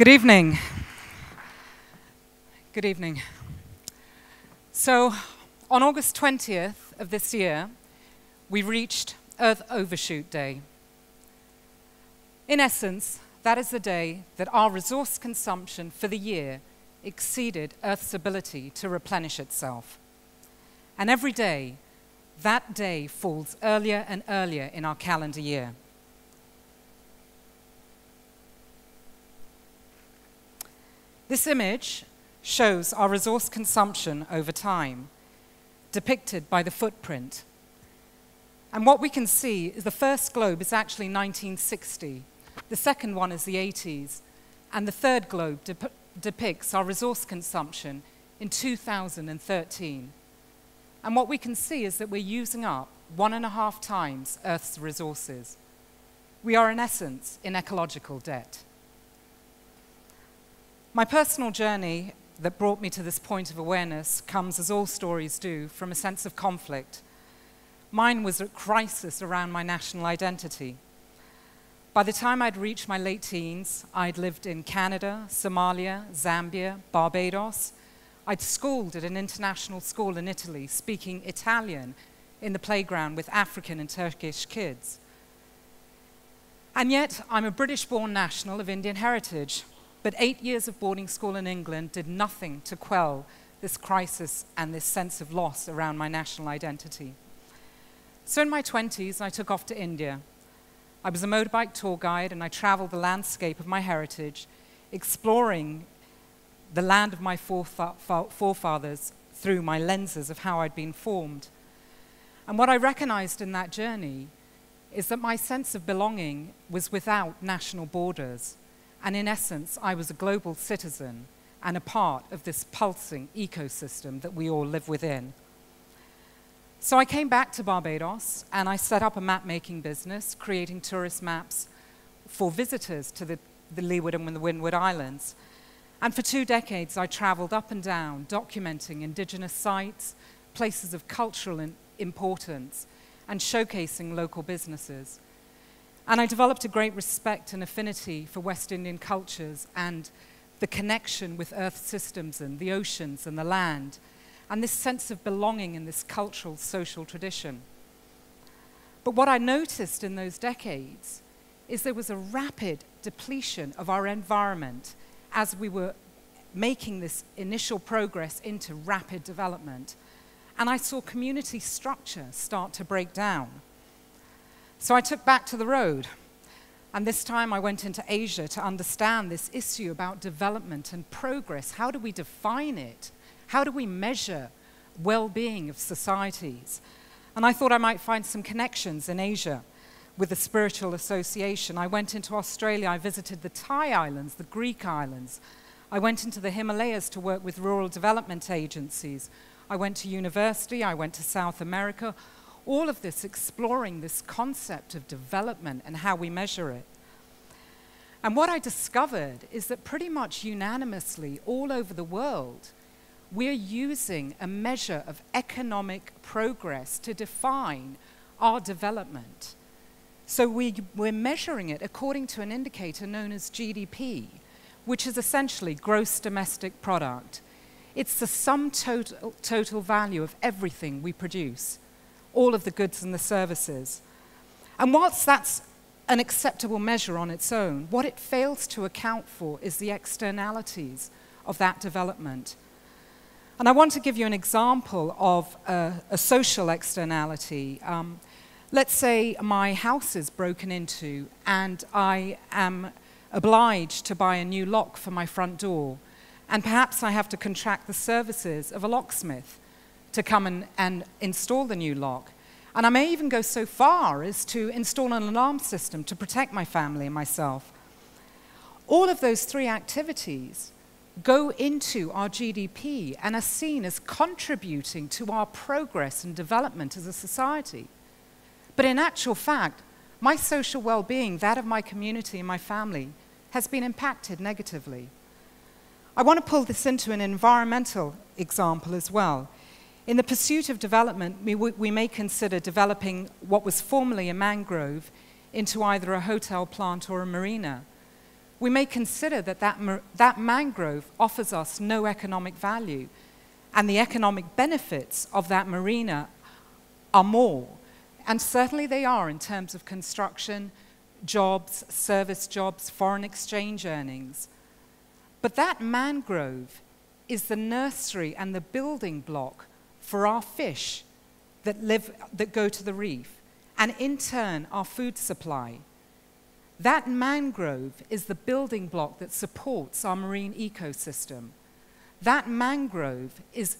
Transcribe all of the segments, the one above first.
Good evening. Good evening. So, on August 20th of this year, we reached Earth Overshoot Day. In essence, that is the day that our resource consumption for the year exceeded Earth's ability to replenish itself. And every day, that day falls earlier and earlier in our calendar year. This image shows our resource consumption over time, depicted by the footprint. And what we can see is the first globe is actually 1960, the second one is the 80s, and the third globe depicts our resource consumption in 2013. And what we can see is that we're using up 1.5 times Earth's resources. We are, in essence, in ecological debt. My personal journey that brought me to this point of awareness comes, as all stories do, from a sense of conflict. Mine was a crisis around my national identity. By the time I'd reached my late teens, I'd lived in Canada, Somalia, Zambia, Barbados. I'd schooled at an international school in Italy, speaking Italian in the playground with African and Turkish kids. And yet, I'm a British-born national of Indian heritage. But 8 years of boarding school in England did nothing to quell this crisis and this sense of loss around my national identity. So in my 20s, I took off to India. I was a motorbike tour guide, and I traveled the landscape of my heritage, exploring the land of my forefathers through my lenses of how I'd been formed. And what I recognized in that journey is that my sense of belonging was without national borders. And in essence, I was a global citizen and a part of this pulsing ecosystem that we all live within. So I came back to Barbados, and I set up a map-making business, creating tourist maps for visitors to the Leeward and the Windward Islands. And for 2 decades, I traveled up and down, documenting indigenous sites, places of cultural importance, and showcasing local businesses. And I developed a great respect and affinity for West Indian cultures and the connection with Earth systems and the oceans and the land, and this sense of belonging in this cultural, social tradition. But what I noticed in those decades is there was a rapid depletion of our environment as we were making this initial progress into rapid development. And I saw community structure start to break down. So I took back to the road, and this time I went into Asia to understand this issue about development and progress. How do we define it? How do we measure well-being of societies? And I thought I might find some connections in Asia with the spiritual association. I went into Australia, I visited the Thai islands, the Greek islands. I went into the Himalayas to work with rural development agencies. I went to university, I went to South America. All of this exploring this concept of development and how we measure it. And what I discovered is that pretty much unanimously all over the world, we're using a measure of economic progress to define our development. So we're measuring it according to an indicator known as GDP, which is essentially gross domestic product. It's the sum total value of everything we produce, all of the goods and the services. And whilst that's an acceptable measure on its own, what it fails to account for is the externalities of that development. And I want to give you an example of a social externality. Let's say my house is broken into and I am obliged to buy a new lock for my front door. And perhaps I have to contract the services of a locksmith to come and install the new lock. And I may even go so far as to install an alarm system to protect my family and myself. All of those 3 activities go into our GDP and are seen as contributing to our progress and development as a society. But in actual fact, my social well-being, that of my community and my family, has been impacted negatively. I want to pull this into an environmental example as well. In the pursuit of development, we may consider developing what was formerly a mangrove into either a hotel plant or a marina. we may consider that that mangrove offers us no economic value, and the economic benefits of that marina are more. And certainly they are in terms of construction, jobs, service jobs, foreign exchange earnings. But that mangrove is the nursery and the building block for our fish that go to the reef, and in turn our food supply. That mangrove is the building block that supports our marine ecosystem. That mangrove is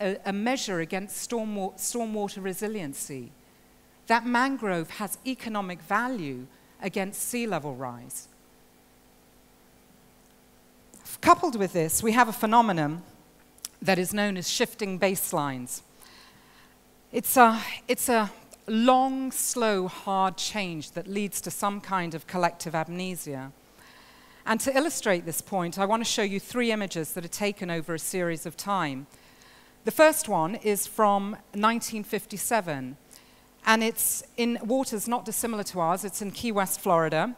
a measure against stormwater resiliency. That mangrove has economic value against sea level rise. Coupled with this, we have a phenomenon that is known as shifting baselines. It's a long, slow, hard change that leads to some kind of collective amnesia. And to illustrate this point, I want to show you three images that are taken over a series of time. The first one is from 1957, and it's in waters not dissimilar to ours. It's in Key West, Florida.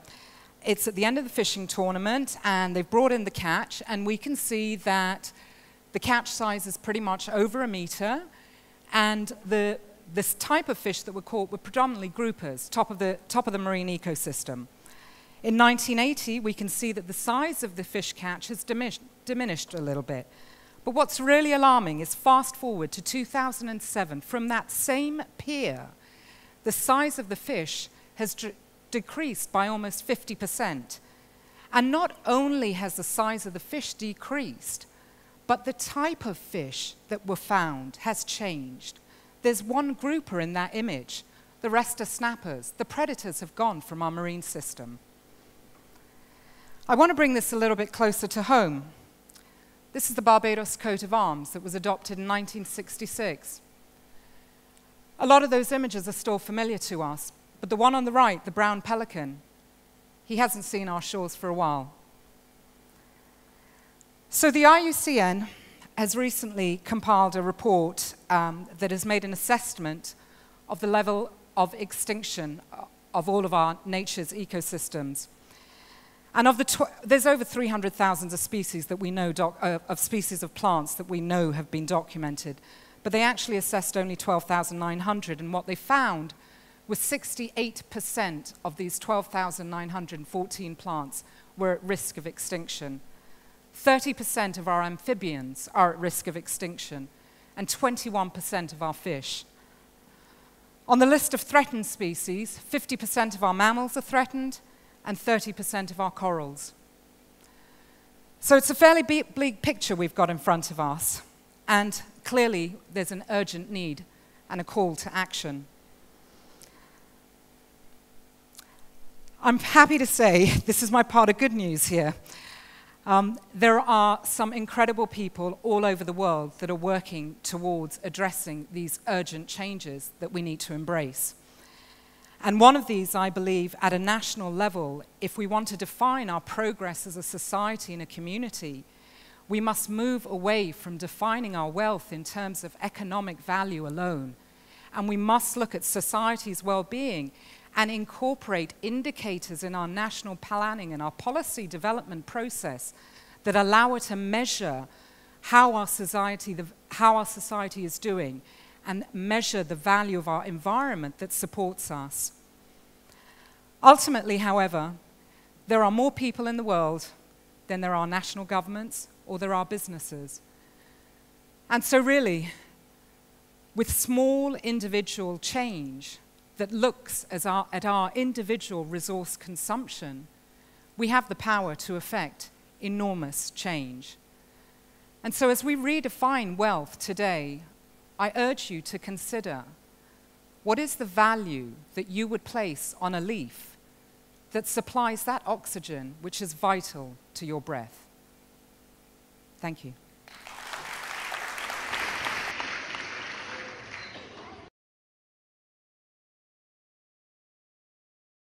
It's at the end of the fishing tournament, and they've brought in the catch, and we can see that the catch size is pretty much over a meter, and this type of fish that were caught were predominantly groupers, top of the marine ecosystem. In 1980, we can see that the size of the fish catch has diminished a little bit. But what's really alarming is fast forward to 2007, from that same pier, the size of the fish has decreased by almost 50%. And not only has the size of the fish decreased, but the type of fish that were found has changed. There's one grouper in that image. The rest are snappers. The predators have gone from our marine system. I want to bring this a little bit closer to home. This is the Barbados coat of arms that was adopted in 1966. A lot of those images are still familiar to us, but the one on the right, the brown pelican, he hasn't seen our shores for a while. So the IUCN has recently compiled a report that has made an assessment of the level of extinction of all of our nature's ecosystems. And of there's over 300,000 species that we know of species of plants that we know have been documented, but they actually assessed only 12,900, and what they found was 68% of these 12,914 plants were at risk of extinction. 30% of our amphibians are at risk of extinction, and 21% of our fish. On the list of threatened species, 50% of our mammals are threatened, and 30% of our corals. So it's a fairly bleak picture we've got in front of us, and clearly there's an urgent need and a call to action. I'm happy to say, this is my part of good news here, there are some incredible people all over the world that are working towards addressing these urgent changes that we need to embrace. And one of these, I believe, at a national level, if we want to define our progress as a society and a community, we must move away from defining our wealth in terms of economic value alone. And we must look at society's well-being and incorporate indicators in our national planning and our policy development process that allow us to measure how our society is doing, and measure the value of our environment that supports us. Ultimately, however, there are more people in the world than there are national governments or there are businesses. And so really, with small individual change that looks at our individual resource consumption, we have the power to affect enormous change. And so as we redefine wealth today, I urge you to consider, what is the value that you would place on a leaf that supplies that oxygen which is vital to your breath? Thank you.